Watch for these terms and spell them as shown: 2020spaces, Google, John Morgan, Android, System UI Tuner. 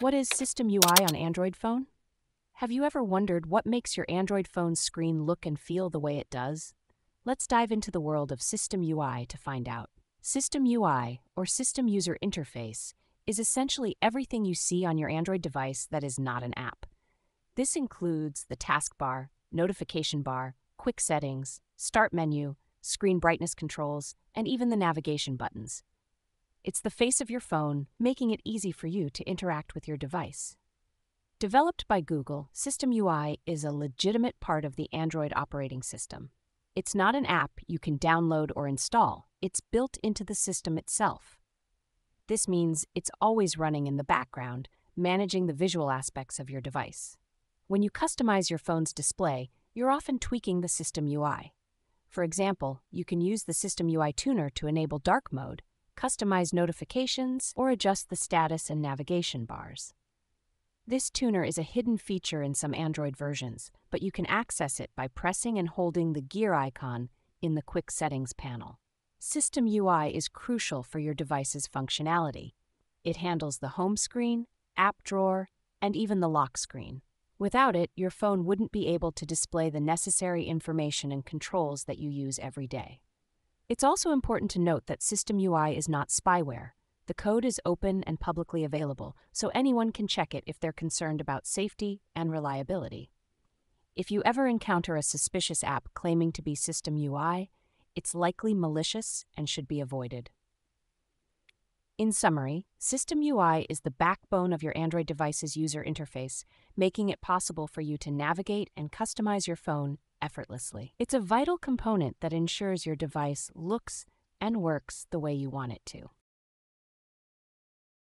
What is System UI on Android phone? Have you ever wondered what makes your Android phone's screen look and feel the way it does? Let's dive into the world of System UI to find out. System UI, or System User Interface, is essentially everything you see on your Android device that is not an app. This includes the taskbar, notification bar, quick settings, start menu, screen brightness controls, and even the navigation buttons. It's the face of your phone, making it easy for you to interact with your device. Developed by Google, System UI is a legitimate part of the Android operating system. It's not an app you can download or install. It's built into the system itself. This means it's always running in the background, managing the visual aspects of your device. When you customize your phone's display, you're often tweaking the System UI. For example, you can use the System UI Tuner to enable dark mode, customize notifications, or adjust the status and navigation bars. This tuner is a hidden feature in some Android versions, but you can access it by pressing and holding the gear icon in the Quick Settings panel. System UI is crucial for your device's functionality. It handles the home screen, app drawer, and even the lock screen. Without it, your phone wouldn't be able to display the necessary information and controls that you use every day. It's also important to note that System UI is not spyware. The code is open and publicly available, so anyone can check it if they're concerned about safety and reliability. If you ever encounter a suspicious app claiming to be System UI, it's likely malicious and should be avoided. In summary, System UI is the backbone of your Android device's user interface, making it possible for you to navigate and customize your phone effortlessly. It's a vital component that ensures your device looks and works the way you want it to.